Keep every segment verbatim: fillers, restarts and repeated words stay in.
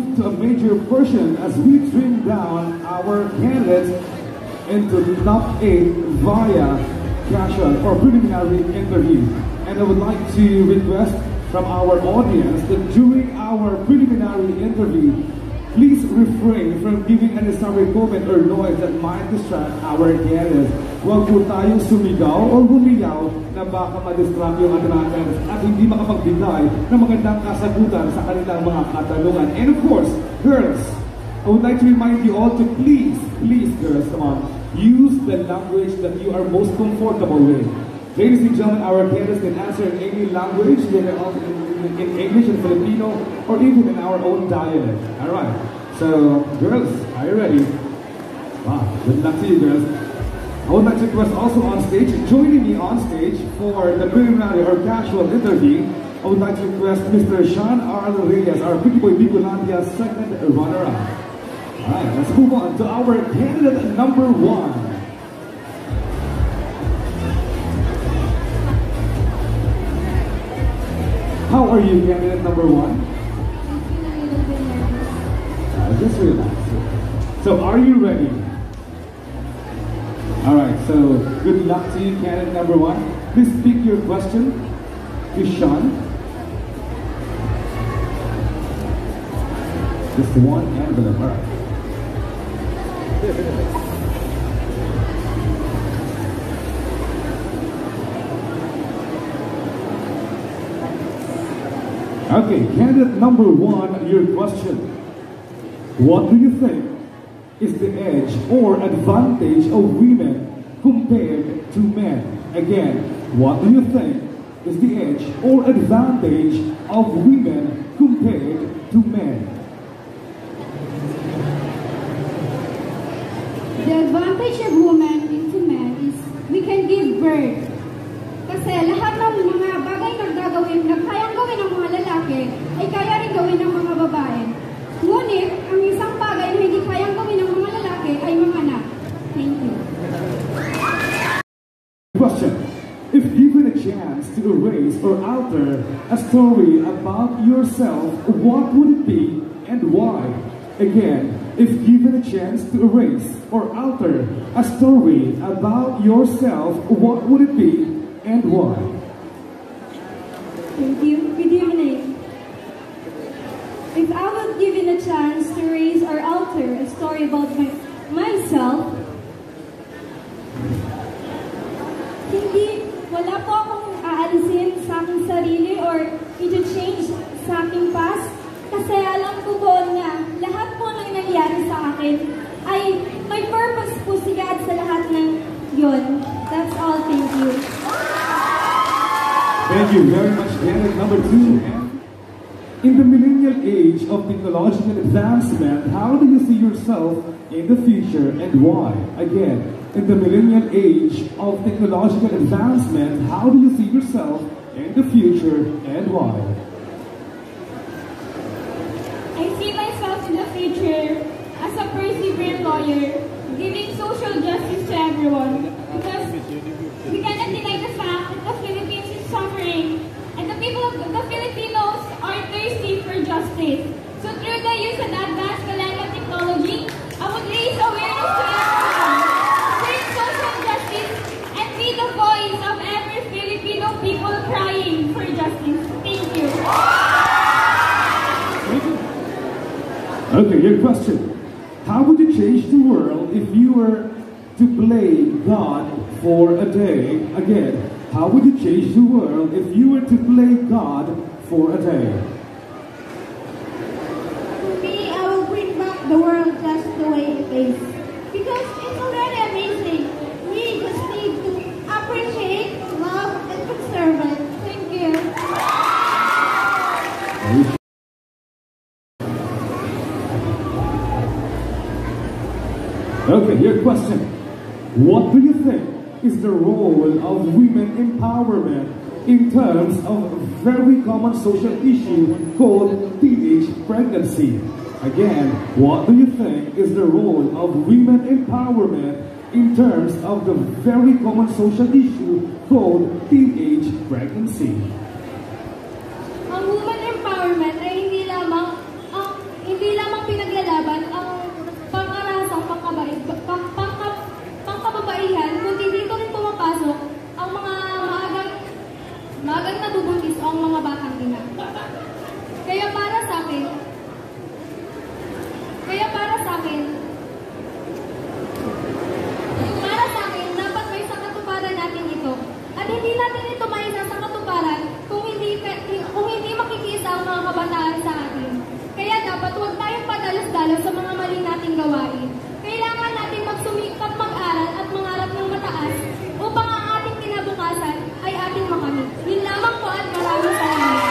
move to a major portion as we trim down our candidates into top eight via casual or preliminary interview. And I would like to request from our audience that during our preliminary interview, please refrain from giving unnecessary comment or noise that might distract our candidates. Huwag po tayong sumigaw o gumiyaw na baka madistract yung ating candidates at hindi makapagbigay ng magandang kasagutan sa kanilang mga katanungan. And of course, girls, I would like to remind you all to please, please girls, come on, use the language that you are most comfortable with. Ladies and gentlemen, our candidates can answer in any language, they can also in English and Filipino, or even in our own dialect. Alright, so girls, are you ready? Wow, good luck to you girls. I would like to request also on stage, joining me on stage for the preliminary or casual interview, I would like to request Mister Sean Arnel Villas, our Pretty Boy Bikulantia second runner-up. Alright, let's move on to our candidate number one. How are you, candidate number one? Uh, just relax. So, are you ready? Alright, so good luck to you, candidate number one. Please speak your question to Sean. Just one envelope, alright. Okay, candidate number one, your question. What do you think is the edge or advantage of women compared to men? Again, what do you think is the edge or advantage of women compared to men? The advantage of women into men is we can give birth. Kasi lahat ng mga bagay na gagawin na kayang gawin ng mga lalaki ay kaya rin gawin ng mga babae. Ngunit, ang isang bagay na hindi kayang gawin ng mga lalaki ay manganak. Thank you. Question. If given a chance to erase or alter a story about yourself, what would it be and why? Again, if given a chance to erase or alter a story about yourself, what would it be? And why? Thank you. Good evening. If I was given a chance to raise or alter a story about my, myself, hindi, wala po akong aalisin sa aking sarili or i-change sa aking past kasi alam ko po na lahat po ng nangyari sa akin ay may purpose po si God sa lahat ng yun. That's all. Thank you. Thank you very much, candidate number two. In the millennial age of technological advancement, how do you see yourself in the future and why? Again, in the millennial age of technological advancement, how do you see yourself in the future and why? I see myself in the future as a perseverant lawyer, giving social justice to everyone. Because we cannot deny the fact that the Philippines is suffering and the people of the Filipinos are thirsty for justice. So through the use of advanced millennial technology, I would raise awareness to everyone, bring social justice, and be the voice of every Filipino people crying for justice. Thank you. Okay, your question. How would you change the world if you were to play God for a day? Again, how would you change the world if you were to play God for a day? For me, I will bring back the world just the way it is. Because it's already amazing. We just need to appreciate, love, and conserve it. Thank you. Thank you. Okay, your question. What do you think is the role of women empowerment in terms of a very common social issue called teenage pregnancy? Again, what do you think is the role of women empowerment in terms of the very common social issue called teenage pregnancy? Ang women empowerment ay hindi lamang, ang hindi bagang nabubuntis ang mga batang ina. Kaya para sa akin, kaya para sa akin, para sa akin, dapat may sa katuparan natin ito. At hindi natin ito maisa sa katuparan kung hindi, kung hindi makikisa ang mga kabataan sa atin. Kaya dapat huwag tayong padalos-dalos sa mga mali nating gawain. Kailangan natin magsumikap, mag-aral at mangarap ng mataas upang ang ating kinabukasan ay ating makamit. Yun lamang po at maraming salamat.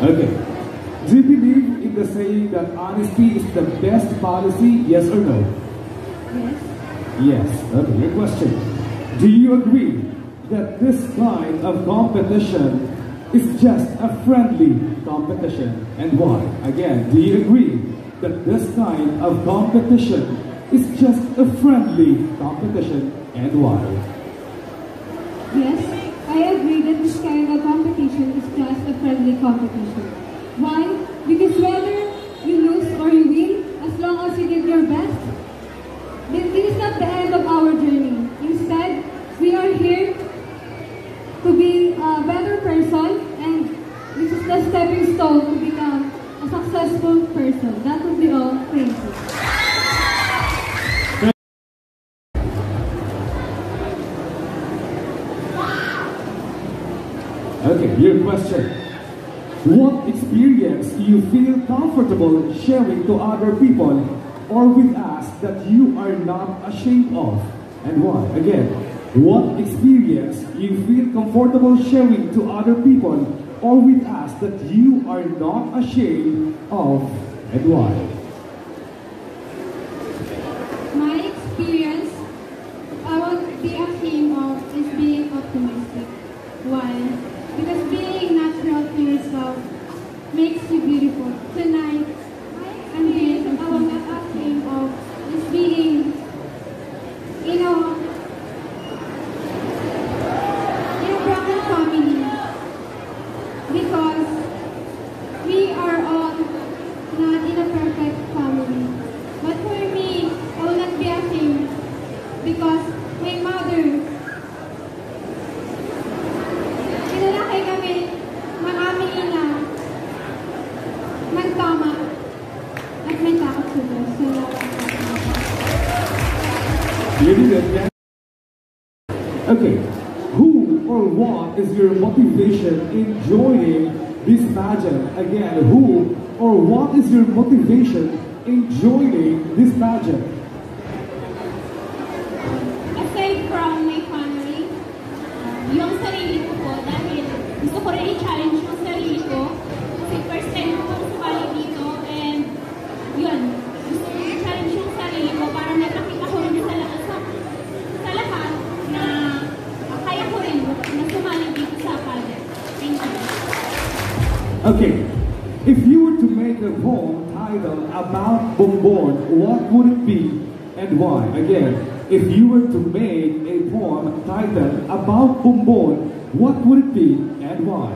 Okay. Do you believe in the saying that honesty is the best policy? Yes or no? Yes. Yes. Okay, good question. Do you agree that this kind of competition is just a friendly competition, and why? Again, do you agree that this kind of competition is just a friendly competition, and why? Yes, I agree that this kind of competition is just a friendly competition. Why? Because whether you lose or you win, as long as you give your best, then this is not the end of our journey. Instead, we are here to be a better person, and this is the stepping stone to become a successful person. That would be all. Thank you. Okay, your question. What experience do you feel comfortable sharing to other people or with us that you are not ashamed of? And why? Again. What experience you feel comfortable sharing to other people or with us that you are not ashamed of, and why? My experience I won't be ashamed of is being optimistic. Why? Because being natural to yourself makes you beautiful. Tonight, I mean, I will not ashamed of is being, you know, is your motivation in joining this pageant? Again, who or what is your motivation in joining this pageant? Aside from my family, uh, yung sarili ko po, dahil gusto ko rin i-challenge yung sarili ko kasi first time ko kong sumali dito, and yun, gusto ko i-challenge yung sarili ko para nakakita ko rin sa lahat sa, sa lahat na kaya ko rin na sumali dito sa pageant. Thank you. Okay, if you were to make a poem title about Bombon, what would it be and why? Again, if you were to make a poem titled about Bombon, what would it be and why?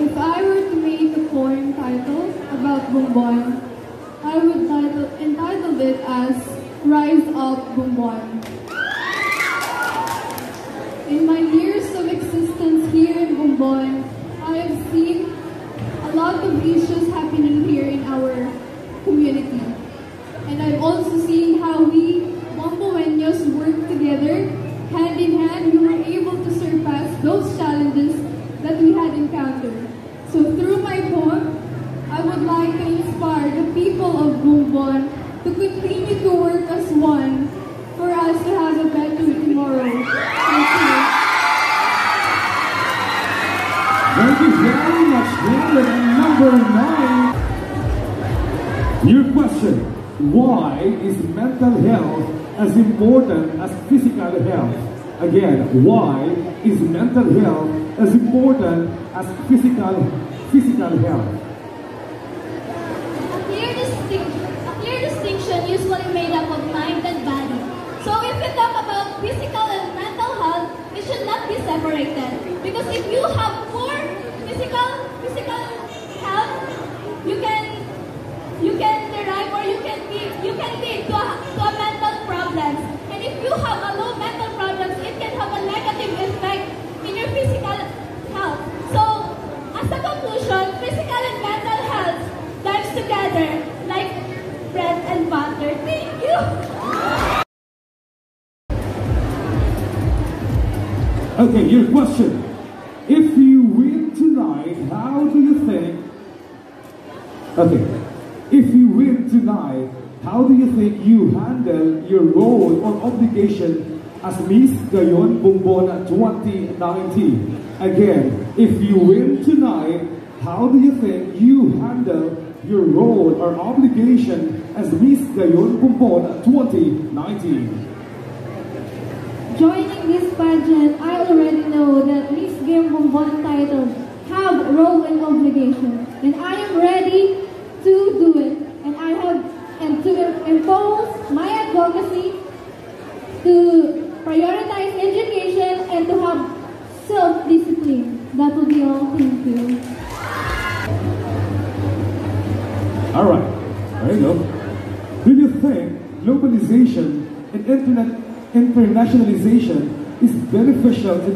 If I were to make a poem title about Bombon, I would title, entitle it as Rise Up, Bombon. In my years of existence here in Bombon, I have seen a lot of issues happening here in our community. And I've also seen how we, Bomboenos, work together, hand in hand. We were able to surpass those challenges that we had encountered. So through my poem, I would like to inspire the people of Bombon to continue to work as one for us to have a better tomorrow. Thank you. Thank you very much, David. And number nine. Your question, why is mental health as important as physical health? Again, why is mental health as important as physical, physical health? Usually made up of mind and body. So if we talk about physical and mental health, it should not be separated. Because if you have poor physical physical health, you can you can derive or you can be you can be to a, to a mental Okay, your question. If you win tonight, how do you think... Okay. If you win tonight, how do you think you handle your role or obligation as Miss Gayon Bombon twenty nineteen? Again, if you win tonight, how do you think you handle your role or obligation as Miss Gayon Bombon twenty nineteen? Joining this pageant, I already know that Miss Gayon Bombon titles have role and obligation, and I am ready to do it, and I have and to impose my advocacy to prioritize education and to have self-discipline. That would be all. Thank you. All right, there you go. Do you think globalization and internet internationalization is beneficial to,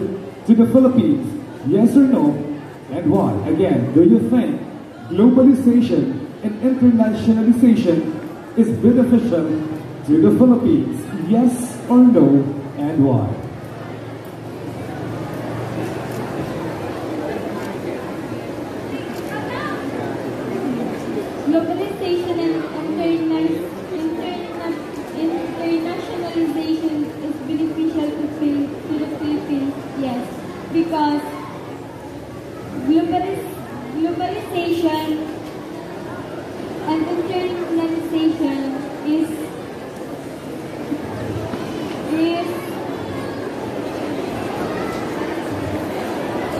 to the Philippines? Yes or no, and why? Again, do you think globalization and internationalization is beneficial to the Philippines? Yes or no, and why? Globalization and internationalization Internationalization is beneficial to, to the Philippines, yes, because globaliz globalization and internationalization is, is,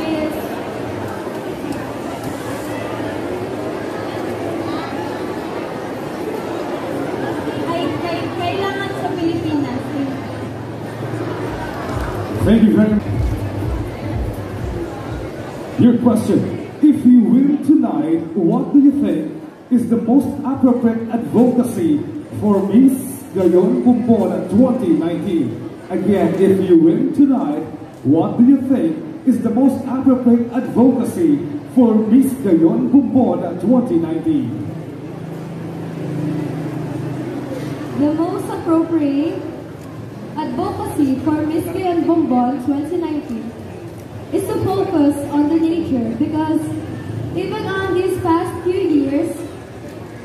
is Thank you very much. Your question. If you win tonight, what do you think is the most appropriate advocacy for Miss Gayon Bombon twenty nineteen? Again, if you win tonight, what do you think is the most appropriate advocacy for Miss Gayon Bombon twenty nineteen? The most appropriate advocacy for Miss Gayon Bombon twenty nineteen is to focus on the nature, because even on these past few years,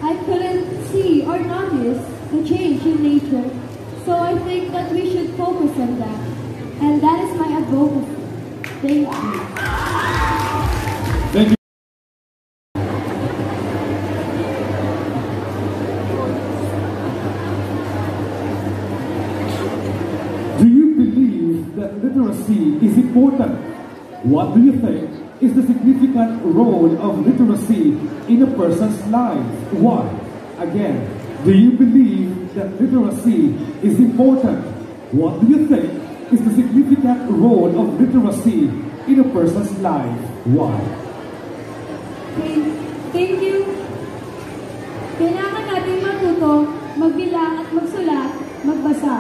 I couldn't see or notice the change in nature. So I think that we should focus on that. And that is my advocacy. Thank you. Thank you. Literacy is important. What do you think is the significant role of literacy in a person's life? Why? Again, do you believe that literacy is important? What do you think is the significant role of literacy in a person's life? Why? Thank you. Kailangan natin matuto, magbilang at magsulat, magbasa.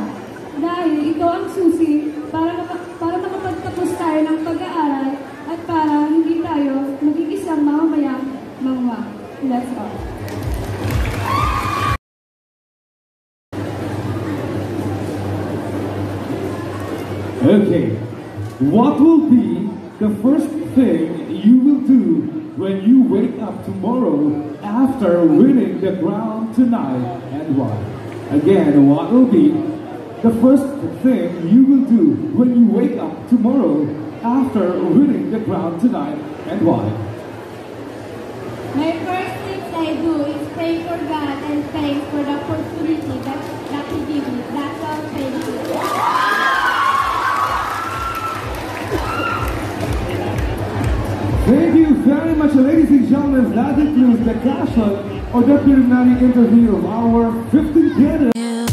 Dahil ito ang susi para, para makapagtapos tayo ng pag-aaral at para hindi tayo maging isang mamamayang mangwa. That's all. Okay. What will be the first thing you will do when you wake up tomorrow after winning the ground tonight, and why? Again, what will be the first thing you will do when you wake up tomorrow after winning the ground tonight, and why? My first thing I do is pray for God and thanks for the opportunity that, that He gave me. That's all. Thank you. Thank you very much, ladies and gentlemen. That includes the castle or the preliminary interview of our fifteenth candidate.